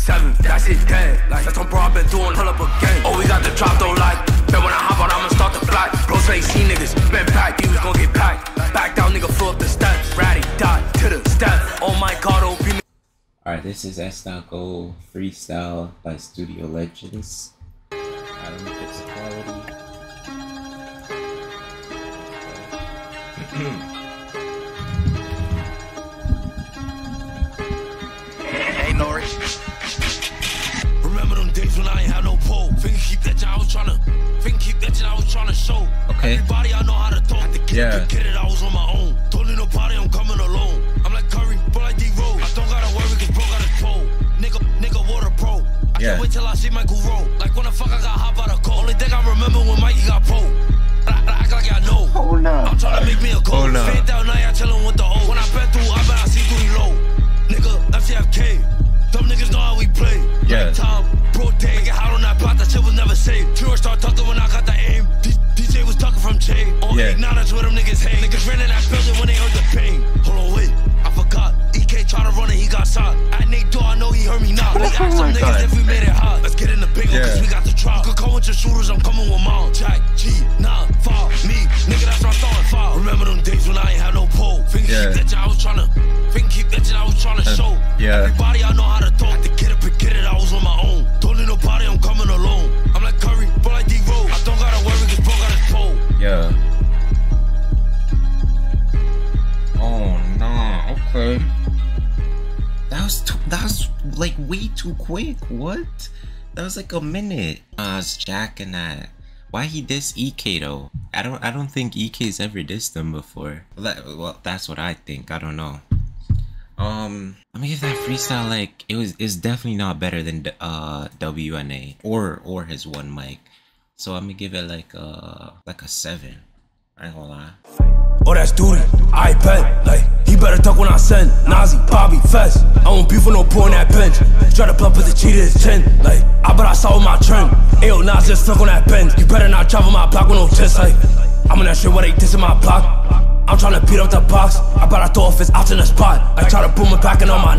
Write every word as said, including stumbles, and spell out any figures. seven, that shit dead. Like that's what bro, I been doing, pull up a game. Oh, we got the drop, don't like. Man, when I hop out, I'ma start to fly. Bros ain't seen niggas, been packed, he was gon' get packed. Backed out, nigga, flew up the steps. Ratty, died to the steps. Oh my god, O P me. Alright, this is Sdot Go Freestyle by Studio Legends. Alright, let me fix the quality. Remember them days when I ain't have no pole. Think keep that I was tryna think keep that I was tryna show. Okay. Everybody I know how to talk. Yeah. Get it, I was on my own. Don't need nobody, I'm coming alone. I'm like Curry, but like D-Rose. I don't gotta worry cause bro got his pole. Nigga, nigga, water pro. I yeah. Can't wait till I see Michael roll. Like when the fuck I got hop out of cold. Only thing I remember when Mikey got pole. I, I act like I know. Oh no. I'm trying to make me a goal. Oh no. Fade down now, I tell him what the O. When I bet through, I bet I see through low. Nigga, F C F K. Dumb niggas know how we play. Yeah. Time, bro, day. Make it hot on that pot, that shit was never saved. Pure start talking when I got the aim. D DJ was talking from chain. On yeah. Acknowledge where them niggas hang. Niggas ran in that building when they heard the pain. Hold on, wait, I forgot. E K tried to run and he got shot. At Nate door, I know he heard me knock. We asked some niggas God. If we made it hot. Let's get in the big yeah. Cause we got the trial. You could call with your shooters, I'm coming with mom. Jack, G, nah, five, me. Nigga, that's what I thought, five. Remember them days when I ain't had no pole. Think yeah. Keep that I was tryna. Think keep that I was tryna uh, show. Yeah. Everybody I know how to talk. Had to get up and get it, I was on my own. Don't need nobody, I'm coming alone. I'm like Curry, but like D-Rose. I don't gotta worry cause bro got his pole. Yeah. Oh, nah, okay. That was, too, that was like way too quick. What? That was like a minute. I was jacking that. Why he diss E K though? I don't I don't think E K's ever dissed them before. That, well, that's what I think. I don't know. Um, let me give that freestyle like it was. It's definitely not better than uh W N A or or his one mic. So I'm gonna give it like a like a seven. I ain't gonna lie. Oh, that's duty. I bet. Like, he better talk when I send. Nazi, Bobby, Fess. I won't be for no poor in that bench. Try to bump with the cheetah is ten. Like, I bet I saw with my trend. Ayo, Nas just stuck on that bench. You better not travel my block with no chest. Like, I'm in that shit where they dissing my block. I'm trying to beat up the box. I bet I throw off his option in the spot. I try to boom it back and on my